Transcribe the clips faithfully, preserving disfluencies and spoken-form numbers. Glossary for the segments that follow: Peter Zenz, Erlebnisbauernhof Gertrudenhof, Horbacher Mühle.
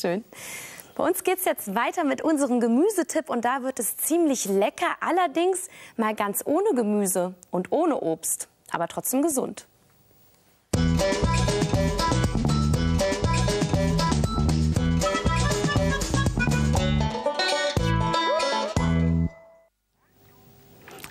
Dankeschön. Bei uns geht es jetzt weiter mit unserem Gemüsetipp und da wird es ziemlich lecker, allerdings mal ganz ohne Gemüse und ohne Obst, aber trotzdem gesund.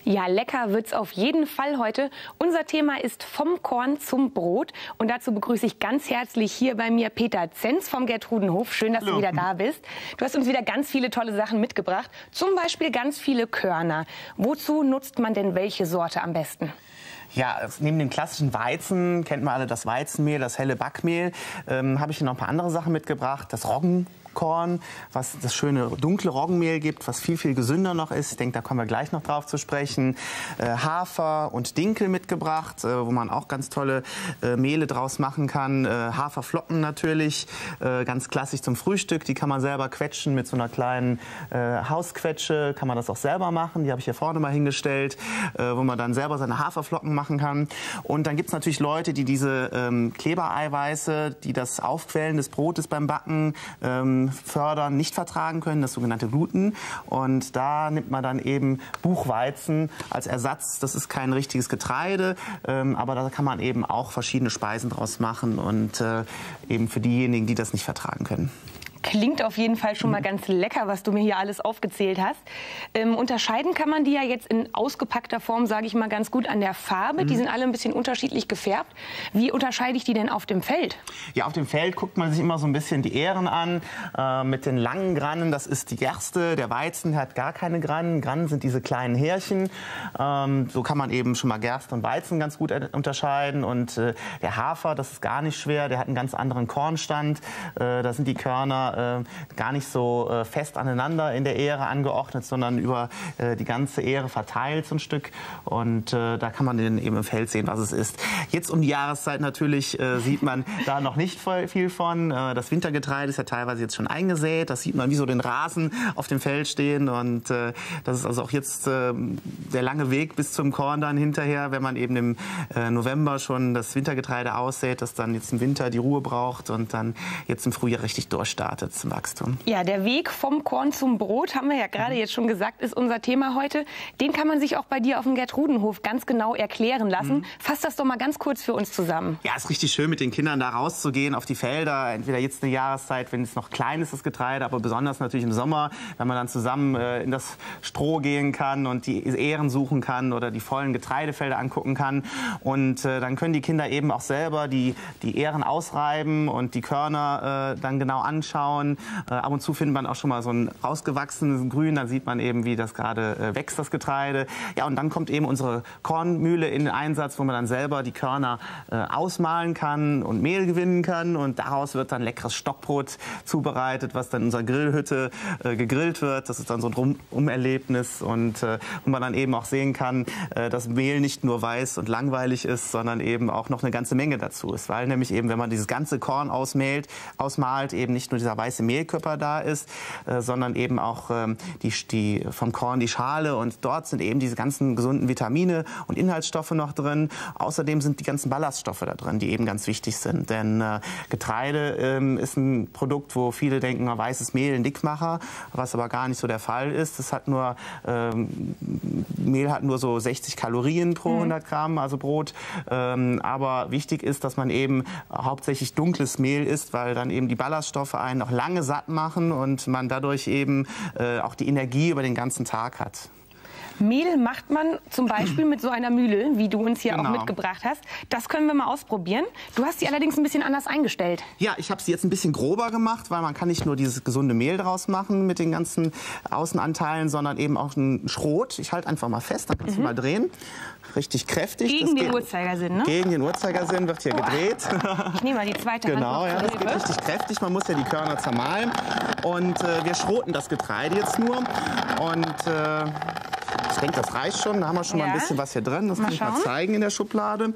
Ja, lecker wird's auf jeden Fall heute. Unser Thema ist vom Korn zum Brot. Und dazu begrüße ich ganz herzlich hier bei mir Peter Zenz vom Gertrudenhof. Schön, dass Hallo. Du wieder da bist. Du hast uns wieder ganz viele tolle Sachen mitgebracht. Zum Beispiel ganz viele Körner. Wozu nutzt man denn welche Sorte am besten? Ja, neben dem klassischen Weizen, kennt man alle das Weizenmehl, das helle Backmehl, ähm, habe ich hier noch ein paar andere Sachen mitgebracht. Das Roggenkorn, was das schöne dunkle Roggenmehl gibt, was viel, viel gesünder noch ist. Ich denke, da kommen wir gleich noch drauf zu sprechen. Äh, Hafer und Dinkel mitgebracht, äh, wo man auch ganz tolle äh, Mehle draus machen kann. Äh, Haferflocken natürlich, äh, ganz klassisch zum Frühstück. Die kann man selber quetschen mit so einer kleinen äh, Hausquetsche. Kann man das auch selber machen. Die habe ich hier vorne mal hingestellt, äh, wo man dann selber seine Haferflocken macht. Machen kann. Und dann gibt es natürlich Leute, die diese ähm, Klebereiweiße, die das Aufquellen des Brotes beim Backen ähm, fördern, nicht vertragen können, das sogenannte Gluten. Und da nimmt man dann eben Buchweizen als Ersatz. Das ist kein richtiges Getreide, ähm, aber da kann man eben auch verschiedene Speisen draus machen und äh, eben für diejenigen, die das nicht vertragen können. Klingt auf jeden Fall schon mal ganz lecker, was du mir hier alles aufgezählt hast. Ähm, unterscheiden kann man die ja jetzt in ausgepackter Form, sage ich mal, ganz gut an der Farbe. Mhm. Die sind alle ein bisschen unterschiedlich gefärbt. Wie unterscheide ich die denn auf dem Feld? Ja, auf dem Feld guckt man sich immer so ein bisschen die Ähren an. Äh, mit den langen Grannen, das ist die Gerste. Der Weizen hat gar keine Grannen. Grannen sind diese kleinen Härchen. Ähm, so kann man eben schon mal Gerste und Weizen ganz gut unterscheiden. Und äh, der Hafer, das ist gar nicht schwer. Der hat einen ganz anderen Kornstand. Äh, da sind die Körner gar nicht so fest aneinander in der Ähre angeordnet, sondern über die ganze Ähre verteilt so ein Stück. Und da kann man eben im Feld sehen, was es ist. Jetzt um die Jahreszeit natürlich sieht man da noch nicht viel von. Das Wintergetreide ist ja teilweise jetzt schon eingesät. Das sieht man, wie so den Rasen auf dem Feld stehen. Und das ist also auch jetzt der lange Weg bis zum Korn dann hinterher, wenn man eben im November schon das Wintergetreide aussät, das dann jetzt im Winter die Ruhe braucht und dann jetzt im Frühjahr richtig durchstartet zum Wachstum. Ja, der Weg vom Korn zum Brot, haben wir ja gerade jetzt schon gesagt, ist unser Thema heute. Den kann man sich auch bei dir auf dem Gertrudenhof ganz genau erklären lassen. Mhm. Fass das doch mal ganz kurz für uns zusammen. Ja, ist richtig schön, mit den Kindern da rauszugehen auf die Felder. Entweder jetzt eine Jahreszeit, wenn es noch klein ist, das Getreide, aber besonders natürlich im Sommer, wenn man dann zusammen äh, in das Stroh gehen kann und die Ähren suchen kann oder die vollen Getreidefelder angucken kann. Und äh, dann können die Kinder eben auch selber die, die Ähren ausreiben und die Körner äh, dann genau anschauen. Äh, ab und zu findet man auch schon mal so ein rausgewachsenes Grün, dann sieht man eben, wie das gerade äh, wächst, das Getreide. Ja, und dann kommt eben unsere Kornmühle in den Einsatz, wo man dann selber die Körner äh, ausmahlen kann und Mehl gewinnen kann. Und daraus wird dann leckeres Stockbrot zubereitet, was dann in unserer Grillhütte äh, gegrillt wird. Das ist dann so ein Rumerlebnis und äh, wo man dann eben auch sehen kann, äh, dass Mehl nicht nur weiß und langweilig ist, sondern eben auch noch eine ganze Menge dazu ist. Weil nämlich eben, wenn man dieses ganze Korn ausmehlt, ausmalt, eben nicht nur dieser weiße Mehlkörper da ist, äh, sondern eben auch ähm, die, die, vom Korn die Schale. Und dort sind eben diese ganzen gesunden Vitamine und Inhaltsstoffe noch drin. Außerdem sind die ganzen Ballaststoffe da drin, die eben ganz wichtig sind. Denn äh, Getreide ähm, ist ein Produkt, wo viele denken, weißes Mehl, ein Dickmacher, was aber gar nicht so der Fall ist. Das hat nur, ähm, Mehl hat nur so sechzig Kalorien pro hundert Gramm, also Brot. Ähm, aber wichtig ist, dass man eben hauptsächlich dunkles Mehl isst, weil dann eben die Ballaststoffe einen noch lange satt machen und man dadurch eben äh, auch die Energie über den ganzen Tag hat. Mehl macht man zum Beispiel mit so einer Mühle, wie du uns hier genau. auch mitgebracht hast. Das können wir mal ausprobieren. Du hast sie allerdings ein bisschen anders eingestellt. Ja, ich habe sie jetzt ein bisschen grober gemacht, weil man kann nicht nur dieses gesunde Mehl draus machen mit den ganzen Außenanteilen, sondern eben auch ein Schrot. Ich halte einfach mal fest, dann kannst mhm. du mal drehen. Richtig kräftig. Gegen das den Uhrzeigersinn, ne? Gegen den Uhrzeigersinn wird hier oh. gedreht. Ich nehme mal die zweite genau, Hand. Genau, ja, das geht richtig kräftig. Man muss ja die Körner zermahlen. Und äh, wir schroten das Getreide jetzt nur. Und... Äh, ich denke, das reicht schon. Da haben wir schon ja. mal ein bisschen was hier drin. Das mal kann ich schauen. mal zeigen in der Schublade.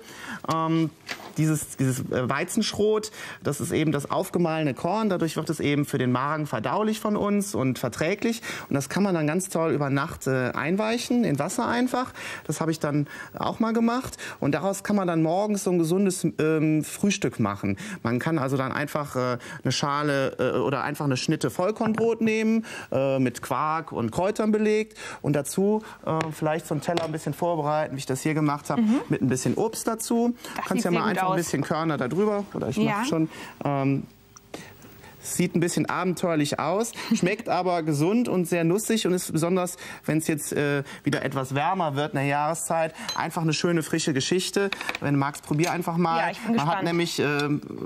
Ähm, dieses, dieses Weizenschrot, das ist eben das aufgemahlene Korn, dadurch wird es eben für den Magen verdaulich von uns und verträglich. Und das kann man dann ganz toll über Nacht äh, einweichen, in Wasser einfach. Das habe ich dann auch mal gemacht. Und daraus kann man dann morgens so ein gesundes ähm, Frühstück machen. Man kann also dann einfach äh, eine Schale äh, oder einfach eine Schnitte Vollkornbrot nehmen, äh, mit Quark und Kräutern belegt. Und dazu äh, vielleicht so einen Teller ein bisschen vorbereiten, wie ich das hier gemacht habe, mhm. mit ein bisschen Obst dazu. Das kannst ja mal einfach aus. ein bisschen Körner da drüber, oder ich ja. mache schon. Ähm, Sieht ein bisschen abenteuerlich aus, schmeckt aber gesund und sehr nussig und ist besonders, wenn es jetzt äh, wieder etwas wärmer wird in der Jahreszeit, einfach eine schöne, frische Geschichte. Wenn du magst, probier einfach mal. Ja, ich bin gespannt. Man hat nämlich äh,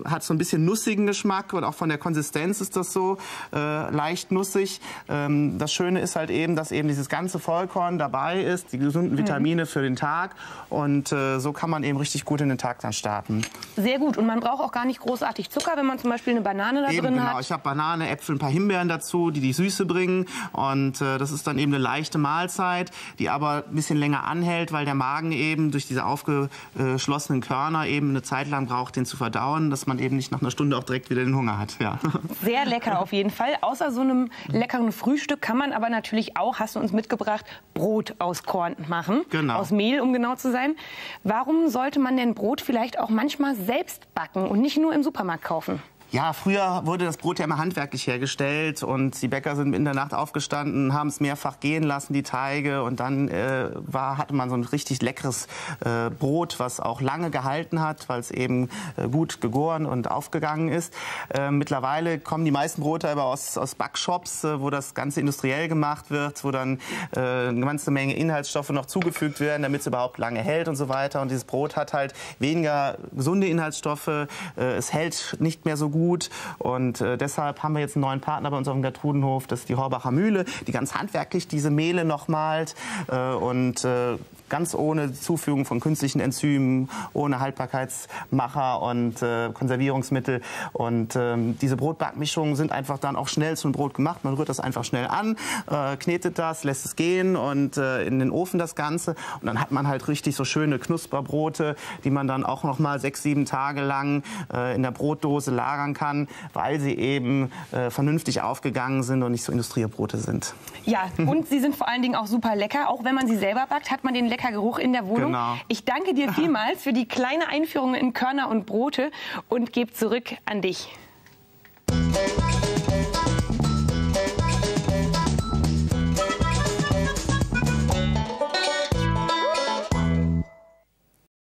hat so ein bisschen nussigen Geschmack und auch von der Konsistenz ist das so äh, leicht nussig. Ähm, das Schöne ist halt eben, dass eben dieses ganze Vollkorn dabei ist, die gesunden Vitamine mhm. für den Tag und äh, so kann man eben richtig gut in den Tag dann starten. Sehr gut und man braucht auch gar nicht großartig Zucker, wenn man zum Beispiel eine Banane da eben drin hat. Genau, ich habe Banane, Äpfel, ein paar Himbeeren dazu, die die Süße bringen. Und äh, das ist dann eben eine leichte Mahlzeit, die aber ein bisschen länger anhält, weil der Magen eben durch diese aufgeschlossenen Körner eben eine Zeit lang braucht, den zu verdauen, dass man eben nicht nach einer Stunde auch direkt wieder den Hunger hat. Ja. Sehr lecker auf jeden Fall. Außer so einem leckeren Frühstück kann man aber natürlich auch, hast du uns mitgebracht, Brot aus Korn machen. Genau. Aus Mehl, um genau zu sein. Warum sollte man denn Brot vielleicht auch manchmal selbst backen und nicht nur im Supermarkt kaufen? Ja, früher wurde das Brot ja immer handwerklich hergestellt und die Bäcker sind in der Nacht aufgestanden, haben es mehrfach gehen lassen, die Teige. Und dann äh, war, hatte man so ein richtig leckeres äh, Brot, was auch lange gehalten hat, weil es eben äh, gut gegoren und aufgegangen ist. Äh, mittlerweile kommen die meisten Brote aber aus, aus Backshops, äh, wo das Ganze industriell gemacht wird, wo dann äh, eine ganze Menge Inhaltsstoffe noch zugefügt werden, damit es überhaupt lange hält und so weiter. Und dieses Brot hat halt weniger gesunde Inhaltsstoffe, äh, es hält nicht mehr so gut. Gut. Und äh, deshalb haben wir jetzt einen neuen Partner bei uns auf dem Gertrudenhof, das ist die Horbacher Mühle, die ganz handwerklich diese Mehle noch malt äh, und äh, ganz ohne Zufügung von künstlichen Enzymen, ohne Haltbarkeitsmacher und äh, Konservierungsmittel. Und äh, diese Brotbackmischungen sind einfach dann auch schnell zum Brot gemacht. Man rührt das einfach schnell an, äh, knetet das, lässt es gehen und äh, in den Ofen das Ganze. Und dann hat man halt richtig so schöne Knusperbrote, die man dann auch noch mal sechs, sieben Tage lang äh, in der Brotdose lagern kann, weil sie eben äh, vernünftig aufgegangen sind und nicht so Industriebrote sind. Ja, und sie sind vor allen Dingen auch super lecker. Auch wenn man sie selber backt, hat man den lecker Geruch in der Wohnung. Genau. Ich danke dir vielmals für die kleine Einführung in Körner und Brote und gebe zurück an dich.